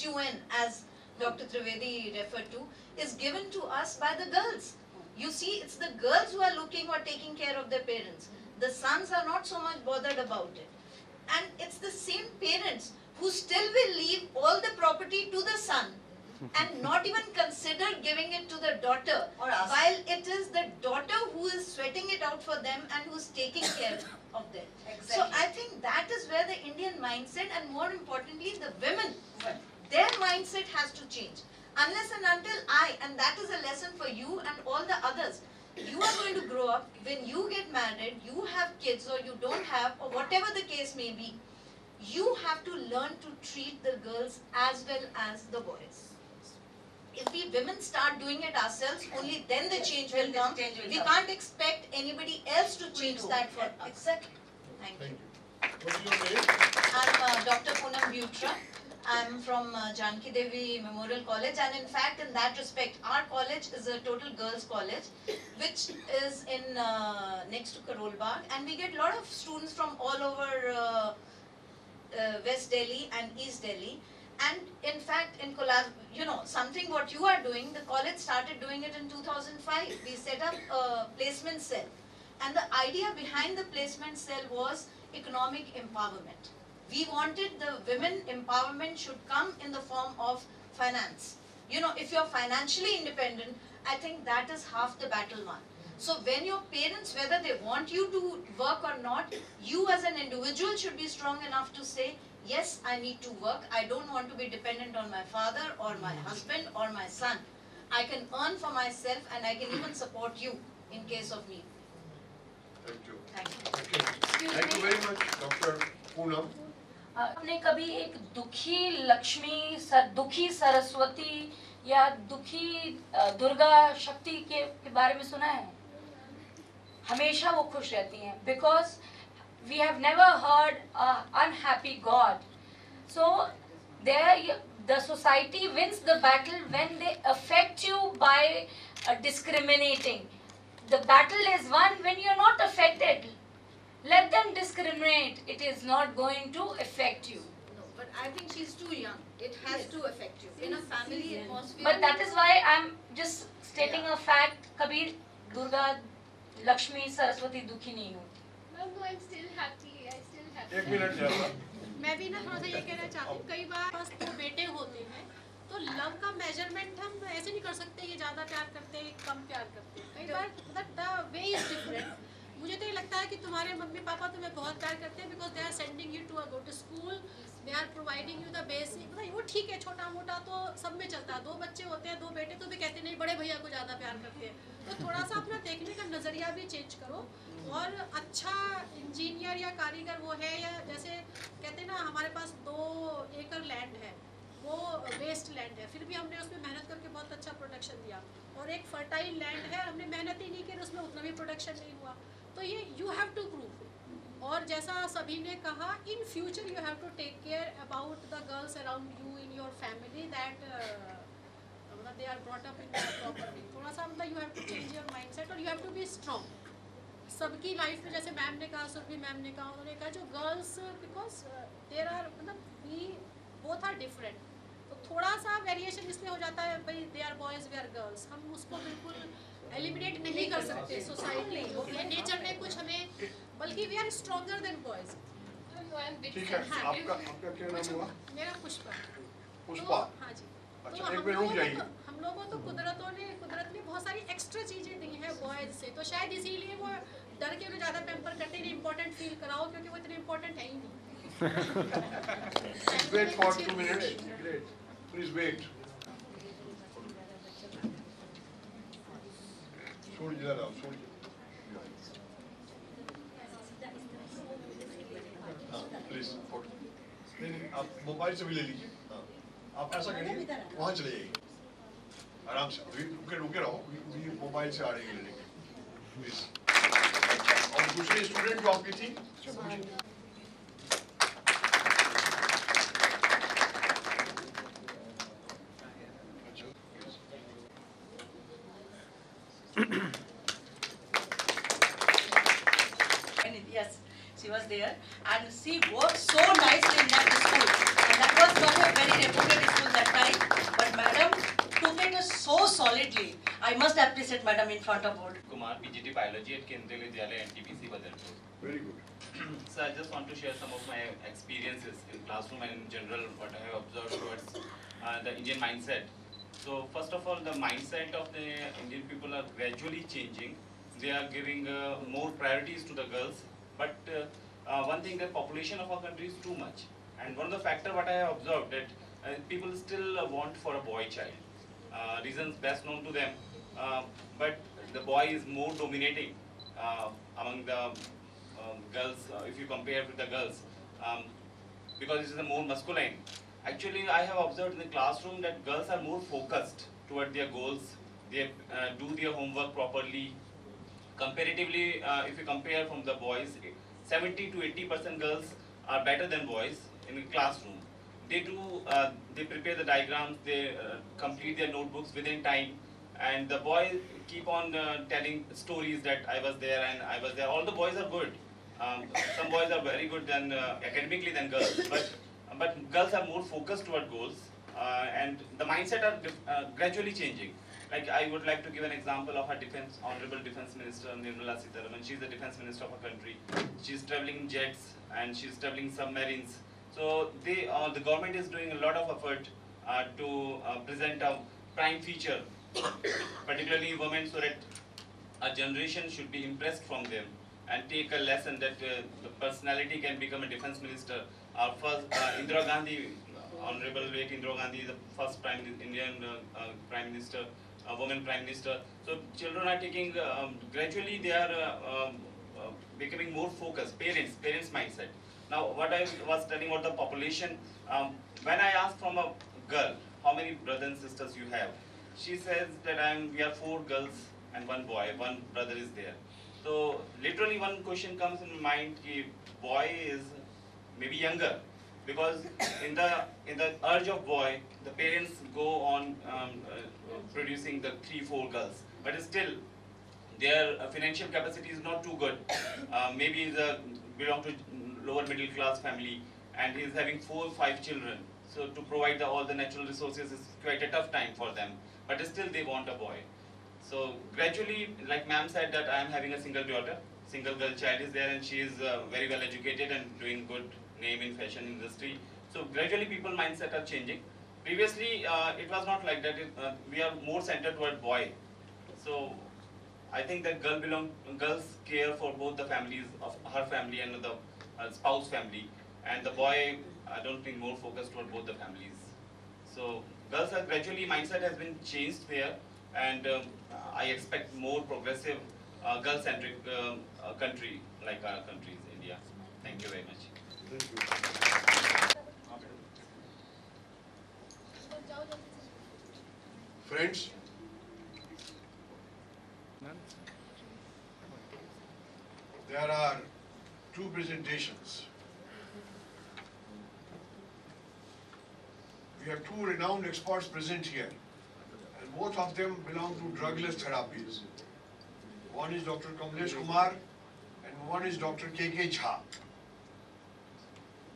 UN, as Dr. Trivedi referred to, is given to us by the girls. You see, it's the girls who are looking or taking care of their parents. The sons are not so much bothered about it. And it's the same parents who still will leave all the property to the son and not even consider giving it to the daughter, or us, while it is the daughter who is sweating it out for them and who is taking care of them. Exactly. So I think that is where the Indian mindset, and more importantly the women, their mindset has to change. Unless and until and that is a lesson for you and all the others, you are going to grow up, when you get married, you have kids or you don't have, or whatever the case may be, you have to learn to treat the girls as well as the boys. If we women start doing it ourselves, only then the change will come. We can't expect anybody else to change that for us. Exactly. Thank you. What is your name? I'm Dr. Poonam Butra. I'm from Janki Devi Memorial College, and in fact, in that respect, our college is a total girls college, which is in next to Karol Bagh, and we get a lot of students from all over West Delhi and East Delhi. And in fact, in collab, you know, something what you are doing, the college started doing it in 2005. We set up a placement cell, and the idea behind the placement cell was economic empowerment. We wanted the women empowerment should come in the form of finance. You know, if you're financially independent, I think that is half the battle won. So when your parents, whether they want you to work or not, you as an individual should be strong enough to say, yes, I need to work. I don't want to be dependent on my father or my husband or my son. I can earn for myself, and I can even support you in case of need. Thank you. Thank you. Okay. Thank you very much, Dr. Poonam. हमने कभी एक दुखी लक्ष्मी, दुखी सरस्वती या दुखी दुर्गा शक्ति के बारे में सुना है? हमेशा वो खुश रहती हैं, because we have never heard unhappy God. So there, the society wins the battle when they affect you by discriminating. The battle is won when you are not affected. Let them discriminate. It is not going to affect you. No, but I think she's too young. It has to affect you. In a family atmosphere. But that is why I'm just stating a fact. Kabir, Durga, Lakshmi, Saraswati, Dukhi nahi hoon. No, I'm still happy. I still happy. एक minute जावा। मैं भी ना थोड़ा सा ये कहना चाहती हूँ, कई बार तो बेटे होते हैं, तो लव का मेजरमेंट हम ऐसे नहीं कर सकते, ये ज़्यादा प्यार करते हैं, कम प्यार करते हैं। कई बार मतलब the way is different. मुझे तो ये लगता है कि तुम्हारे मम्मी पापा तुम्हें बहुत प्यार करते हैं, because they are sending you to a good school, they are providing you the basic, मतलब वो ठीक है, छोटा मोटा तो सब में चलता है। दो बच्चे होते हैं, दो बेटे तो भी कहते हैं नहीं बड़े भैया को ज़्यादा प्यार करते हैं, तो थोड़ा सा अपना देखने का नज़रिया भी चेंज करो, और अच्छा इंजीनियर या कारीगर वो है, या जैसे कहते हैं ना हमारे पास 2 एकड़ लैंड है, वो वेस्ट लैंड है, फिर भी हमने उसमें मेहनत करके बहुत अच्छा प्रोडक्शन दिया, और एक फर्टाइल लैंड है, हमने मेहनत ही नहीं की, उसमें उतना भी प्रोडक्शन नहीं हुआ, तो ये यू हैव टू प्रूव। और जैसा सभी ने कहा, in future you have to take care about the girls around you in your family, that they are brought up in properly. थोड़ा सा मतलब you have to change your mind set, और you have to be strong. सबकी life में, जैसे ma'am ने कहा, Surabhi ma'am ने कहा, उन्होंने कहा जो गर्ल्स, बिकॉज देर आर मतलब वी बोथ आर डिफरेंट, तो थोड़ा सा वेरिएशन इसलिए हो जाता है, भाई they are boys we are girls, हम उसको बिल्कुल एलिमिनेट नहीं कर सकते सोसाइटी या नेचर में कुछ हमें, बल्कि we are stronger than boys. मेरा पुष्पा। हाँ जी, तो हम लोगों तो कुदरत ने बहुत सारी एक्स्ट्रा चीज़ें दी हैं बॉयज़ से, तो शायद इसीलिए वो डर के उन्हें ज़्यादा पैम्पर करते नहीं, इम्पोर्टेंट फील कराओ, क्योंकि वो इतने इम्पोर्टेंट है ही नहीं। Wait for 2 minutes, please wait. छोड़ जा रहा हूँ, छोड़ जा। प्लीज नहीं, आप मोबाइल से भी ले लीजिए, आप ऐसा करिए वहाँ चले जाइए आराम से, रुके रहो, मोबाइल से आ रही है प्लीज। और दूसरे स्टूडेंट जो आपकी थी, yes, she was there and she worked so nicely in that school. That was not a very reputed school. decidedly. I must appreciate Madam in front of board. Kumar, PGT Biology at Kendriya Vidyalaya and TBC Badarpur. Very good. So I just want to share some of my experiences in classroom and in general what I have observed towards the Indian mindset. So first of all, the mindset of the Indian people are gradually changing. They are giving more priorities to the girls. But one thing, the population of our country is too much. And one of the factors what I have observed that people still want for a boy child. Reasons best known to them. But the boy is more dominating among the girls, if you compare with the girls, because it is more masculine. Actually, I have observed in the classroom that girls are more focused toward their goals. They do their homework properly. Comparatively, if you compare from the boys, 70 to 80% girls are better than boys in the classroom. They do, they prepare the diagrams, they complete their notebooks within time, and the boys keep on telling stories that I was there and I was there. All the boys are good. Some boys are very good than academically than girls, but girls are more focused toward goals, and the mindset are gradually changing. Like I would like to give an example of our defense, Honorable Defense Minister Nirmala Sitharaman. She is the defense minister of our country. She is traveling in jets and she is traveling submarines. So they, the government is doing a lot of effort to present a prime feature, particularly women, so that a generation should be impressed from them and take a lesson that the personality can become a defense minister. Our first Indira Gandhi, Honorable late Indira Gandhi, is the first Indian prime minister, a woman prime minister. So children are taking gradually they are becoming more focused. Parents mindset. Now what I was telling about the population, when I asked from a girl how many brothers and sisters you have, she says that we are 4 girls and 1 boy, 1 brother is there. So literally one question comes in mind: ki boy is maybe younger, because in the urge of boy, the parents go on producing the 3-4 girls, but still their financial capacity is not too good. Maybe they belong to lower middle class family, and he is having 4 or 5 children. So to provide all the natural resources is quite a tough time for them. But still they want a boy. So gradually, like ma'am said, that I am having a single daughter, single girl child is there, and she is very well educated and doing good name in fashion industry. So gradually people mindset are changing. Previously it was not like that. We are more centered toward boy. So I think that girls care for both the families of her family and the spouse family, and the boy I don't think more focused toward both the families. So girls are gradually mindset has been changed there, and I expect more progressive girl-centric country like our country is India. Thank you very much. Thank you. Friends, there are 2 presentations. We have 2 renowned experts present here, and both of them belong to drugless therapies. One is Dr. Kamlesh Kumar, and one is Dr. KK Jha.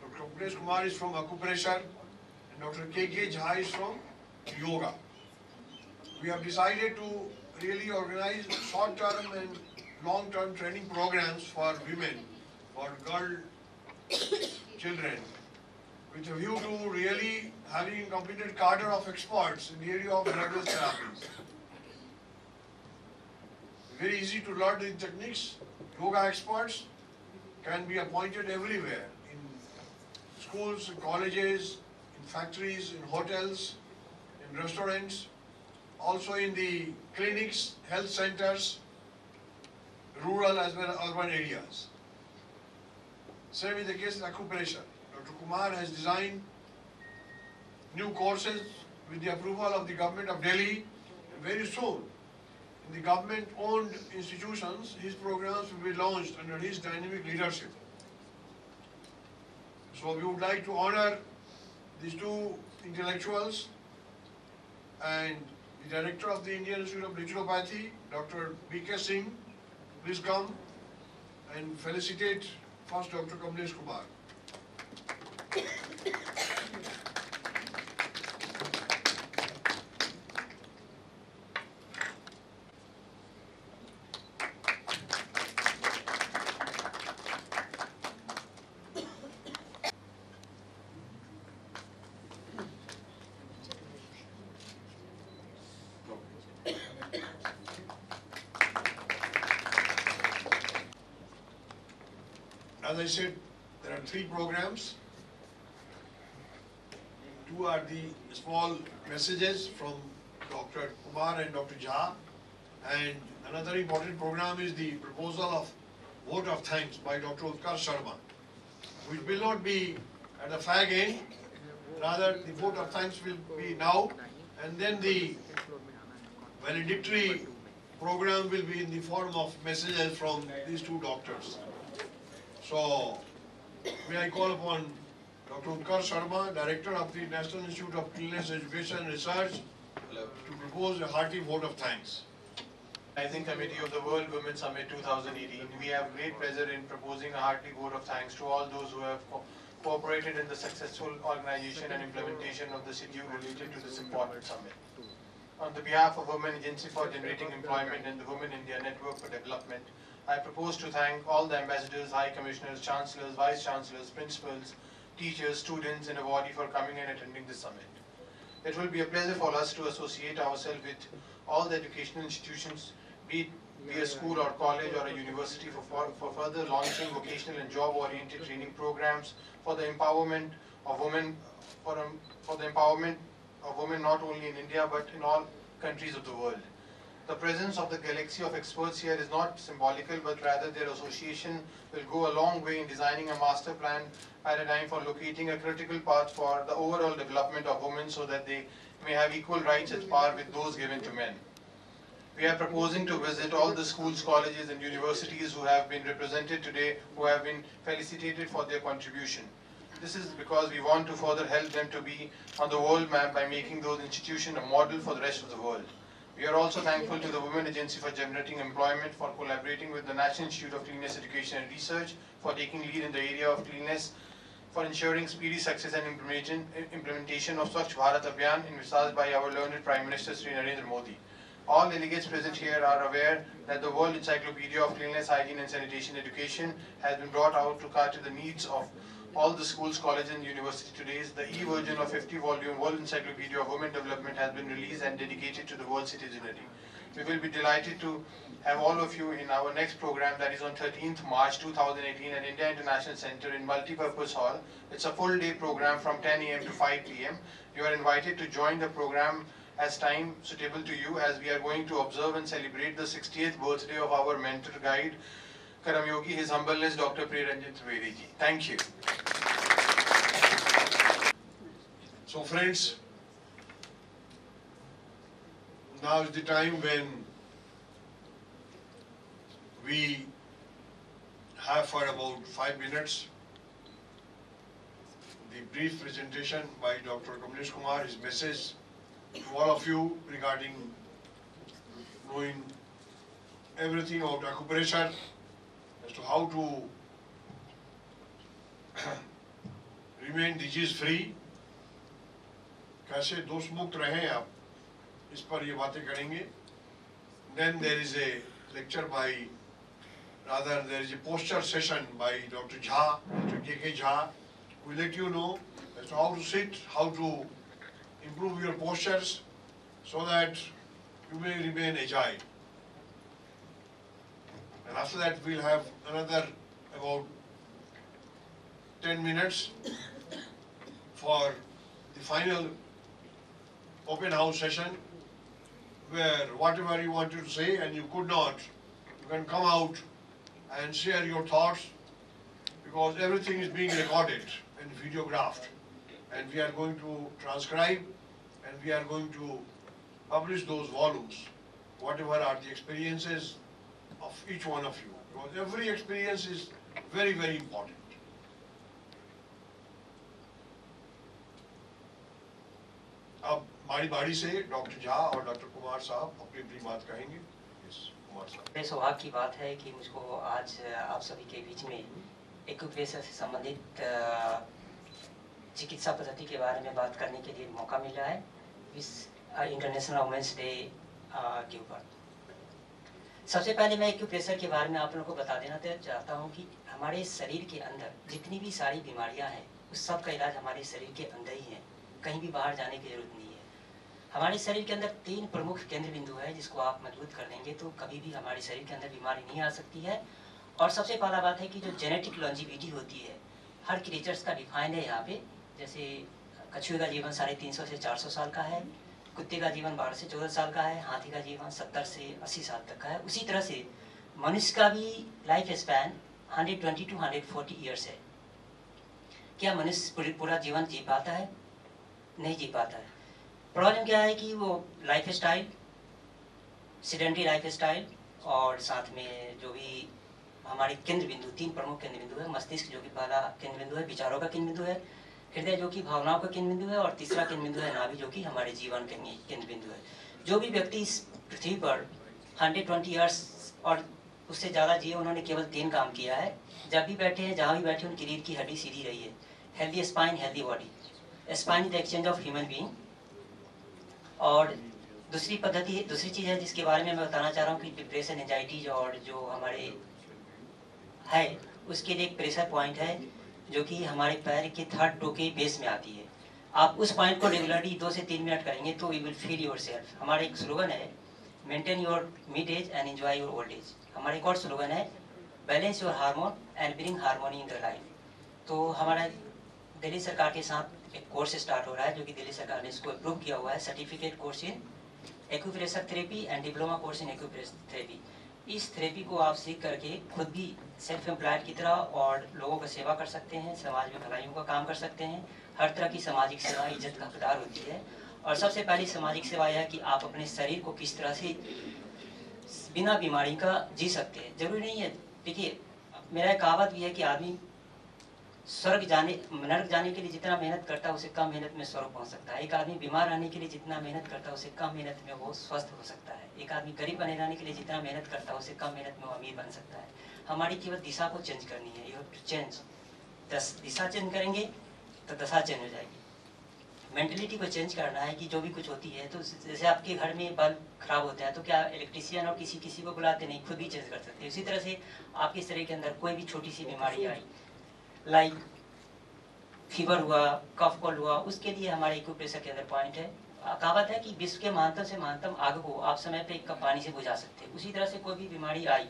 Dr. Kamlesh Kumar is from acupressure, and Dr. KK Jha is from yoga. We have decided to really organize short-term and long-term training programs for women, for girl children, with a view to really having a completed cadre of experts in the area of drugless therapies. Very easy to learn these techniques. Yoga experts can be appointed everywhere, in schools, in colleges, in factories, in hotels, in restaurants, also in the clinics, health centers, rural as well as urban areas. Same is the case in acupressure. Dr. Kumar has designed new courses with the approval of the government of Delhi. Very soon, in the government-owned institutions, his programs will be launched under his dynamic leadership. So we would like to honor these 2 intellectuals and the director of the Indian Institute of Naturopathy, Dr. B. K. Singh. Please come and felicitate first Dr. Kamlesh Kumar. as I said, there are three programs. Two are the small messages from Dr. Kumar and Dr. Jha, and another important program is the proposal of vote of thanks by Dr. Utkarsh Sharma, which will not be at the fag end. Rather, the vote of thanks will be now, and then the valedictory program will be in the form of messages from these two doctors. So, may I call upon Dr. Utkarsh Sharma, Director of the National Institute of Cleanness Education and Research, to propose a hearty vote of thanks. Organizing Committee of the World Women Summit 2018, we have great pleasure in proposing a hearty vote of thanks to all those who have cooperated in the successful organization and implementation of the schedule related to this important summit. On the behalf of Women Agency for Generating Employment and the Women India Network for Development, I propose to thank all the ambassadors, high commissioners, chancellors, vice chancellors, principals, teachers, students, and awardees for coming and attending this summit. It will be a pleasure for us to associate ourselves with all the educational institutions, be a school or college or a university, for further launching vocational and job-oriented training programs for the empowerment of women, not only in India but in all countries of the world. The presence of the galaxy of experts here is not symbolical, but rather their association will go a long way in designing a master plan at a time for locating a critical path for the overall development of women so that they may have equal rights at par with those given to men. We are proposing to visit all the schools, colleges and universities who have been represented today, who have been felicitated for their contribution. This is because we want to further help them to be on the world map by making those institutions a model for the rest of the world. We are also thankful to the Women Agency for Generating Employment for collaborating with the National Institute of Cleanness Education and Research for taking lead in the area of cleanness, for ensuring speedy success and implementation of Swachh Bharat Abhiyan envisaged by our learned Prime Minister Sri Narendra Modi. All delegates present here are aware that the World Encyclopedia of Cleanness, Hygiene and Sanitation Education has been brought out to cater to the needs of all the schools, colleges and universities today. The e-version of 50-volume World Encyclopedia of Women Development has been released and dedicated to the world citizenry. We will be delighted to have all of you in our next program, that is on 13th March 2018 at India International Centre in Multipurpose Hall. It's a full-day program from 10 a.m. to 5 p.m. You are invited to join the program as time suitable to you, as we are going to observe and celebrate the 60th birthday of our mentor guide, Karam Yogi, His Humbleness, Dr. Priya Ranjan Trivedi ji. Thank you. So friends, now is the time when we have for about 5 minutes the brief presentation by Dr. Kamlesh Kumar, his message to all of you regarding knowing everything about acupressure, as to how to remain disease free, कैसे दोष मुक्त रहें आप, इस पर ये बातें करेंगे. Then there is a lecture by, rather there is a poster session by Dr. Jha, Dr. KK Jha, who will let you know as to how to sit, how to improve your postures so that you may remain agile. And after that we'll have another about 10 minutes for the final open house session, where whatever you wanted to say and you could not, you can come out and share your thoughts, because everything is being recorded and videographed. And we are going to transcribe and we are going to publish those volumes, whatever are the experiences of each one of you, because every experience is very, very important. अब बारी बारी से doctor Jha और doctor Kumar साहब अपनी अपनी बात कहेंगे. कुमार साहब, बड़े सौभाग्य की बात है कि मुझको आज आप सभी के बीच में एक्यूप्रेशर से संबंधित चिकित्सा पद्धति के बारे में बात करने के लिए मौका मिला है इस इंटरनेशनल वुमेन्स डे के ऊपर. सबसे पहले मैं एक्यूप्रेशर के बारे में आप लोगों को बता देना चाहता हूँ कि हमारे शरीर के अंदर जितनी भी सारी बीमारियाँ हैं उस सब का इलाज हमारे शरीर के अंदर ही है, कहीं भी बाहर जाने की जरूरत नहीं है. हमारे शरीर के अंदर 3 प्रमुख केंद्र बिंदु है जिसको आप मजबूत कर देंगे तो कभी भी हमारे शरीर के अंदर बीमारी नहीं आ सकती है और सबसे पहला बात है कि जो जेनेटिक लॉन्जिविटी होती है हर क्रिएचर्स का डिफाइन है यहाँ पे। जैसे कछुए का जीवन 350 से 400 साल का है, कुत्ते का जीवन 12 से 14 साल का है, हाथी का जीवन 70 से 80 साल तक का है। उसी तरह से मनुष्य का भी लाइफ स्पैन 120 to 140 ईयर्स है। क्या मनुष्य पूरा जीवन जी पाता है? नहीं जी पाता है। प्रॉब्लम क्या है कि वो life style, sedentary life style और साथ में जो भी हमारे केंद्र बिंदु, 3 प्रमुख केंद्र बिंदु है। मस्तिष्क जो कि पहला केंद्र बिंदु है, विचारों का केंद्र बिंदु है, हृदय जो कि भावनाओं का केंद्र बिंदु है और तीसरा केंद्र बिंदु है नाभि जो कि हमारे जीवन का केंद्र बिंदु है। जो भी व्यक्ति इस पृथ्वी पर 120 ईयर्स और उससे ज़्यादा जिए उन्होंने केवल 3 काम किया है। जब भी बैठे हैं, जहाँ भी बैठे उनकी रीढ़ की हड्डी सीधी रही है। Healthy spine, healthy body. Spine is the exchange of human being. और दूसरी पद्धति, दूसरी चीज़ है जिसके बारे में मैं बताना चाह रहा हूँ कि डिप्रेशन, एंजाइटीज और जो हमारे है उसके लिए एक प्रेशर पॉइंट है जो कि हमारे पैर के 3rd टो के बेस में आती है। आप उस पॉइंट को रेगुलरली 2 से 3 मिनट करेंगे तो you will feel your self. हमारा एक स्लोगन है maintain your mid age and enjoy your old age. हमारा एक और स्लोगन है balance your hormone and bring harmony in the life. तो हमारा दिल्ली सरकार के साथ एक कोर्स स्टार्ट हो रहा है जो कि दिल्ली सरकार ने इसको अप्रूव किया हुआ है, certificate course in acupressure therapy and diploma course in acupressure therapy. इस थेरेपी को आप सीख करके खुद भी सेल्फ एम्प्लॉयड की तरह और लोगों का सेवा कर सकते हैं, समाज में भलाइयों का काम कर सकते हैं। हर तरह की सामाजिक सेवा इज्जत का हकदार होती है और सबसे पहली सामाजिक सेवा यह है कि आप अपने शरीर को किस तरह से बिना बीमारी का जी सकते हैं। जरूरी नहीं है, देखिए मेरा एक कहावत भी है कि आदमी नर्क जाने के लिए जितना मेहनत करता है उसे कम मेहनत में स्वर्ग पहुंच सकता है। एक आदमी बीमार रहने के लिए जितना मेहनत करता है उसे कम मेहनत में वो स्वस्थ हो सकता है। एक आदमी गरीब बने रहने के लिए जितना मेहनत करता है उसे कम मेहनत में वो अमीर बन सकता है। हमारी केवल दिशा को चेंज करनी है। यू हैव टू चेंज दिशा। चेंज करेंगे तो दशा चेंज हो जाएगी। मेंटलिटी को चेंज करना है कि जो भी कुछ होती है, तो जैसे आपके घर में बल्ब खराब होता है तो क्या इलेक्ट्रीशियन और किसी को बुलाते नहीं, खुद भी चेंज कर सकते हैं। उसी तरह से आपके शरीर के अंदर कोई भी छोटी सी बीमारी आई लाइक फीवर हुआ, कफ कोल्ड हुआ, उसके लिए हमारे एक्यूप्रेशर के अंदर पॉइंट है। कहावत है कि विश्व के महानतम से महानतम आग को आप समय पे 1 कप पानी से बुझा सकते हैं। उसी तरह से कोई भी बीमारी आई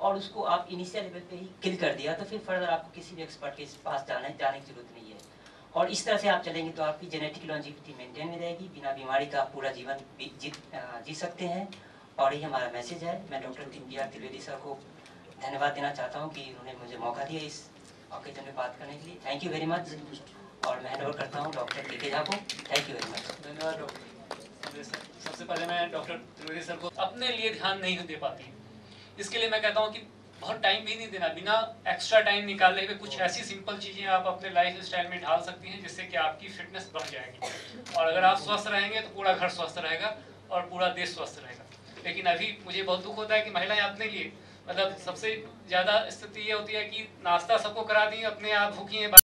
और उसको आप इनिशियल लेवल पे ही किल कर दिया तो फिर फर्दर आपको किसी भी एक्सपर्ट के पास जाने की जरूरत नहीं है। और इस तरह से आप चलेंगे तो आपकी जेनेटिक लॉन्जिविटी मेंटेन में रहेगी। बिना बीमारी का आप पूरा जीवन जी सकते हैं और ये हमारा मैसेज है। मैं डॉक्टर केके त्रिवेदी सर को धन्यवाद देना चाहता हूँ कि उन्होंने मुझे मौका दिया इस ओकेजन में बात करने के लिए। Thank you very much. और मैं हैंड ओवर करता हूँ डॉक्टर केके झा को। Thank you very much. धन्यवाद डॉक्टर। सबसे पहले मैं डॉक्टर त्रिवेदी सर को अपने लिए ध्यान नहीं दे पाती, इसके लिए मैं कहता हूँ कि बहुत टाइम भी नहीं देना, बिना एक्स्ट्रा टाइम निकाले हुए कुछ ऐसी सिंपल चीज़ें आप अपने लाइफ स्टाइल में ढाल सकती हैं जिससे कि आपकी फिटनेस बढ़ जाएगी। और अगर आप स्वस्थ रहेंगे तो पूरा घर स्वस्थ रहेगा और पूरा देश स्वस्थ रहेगा। लेकिन अभी मुझे बहुत दुख होता है कि महिलाएं अपने लिए, मतलब सबसे ज़्यादा स्थिति ये होती है कि नाश्ता सबको करा दी, अपने आप भूखी हैं।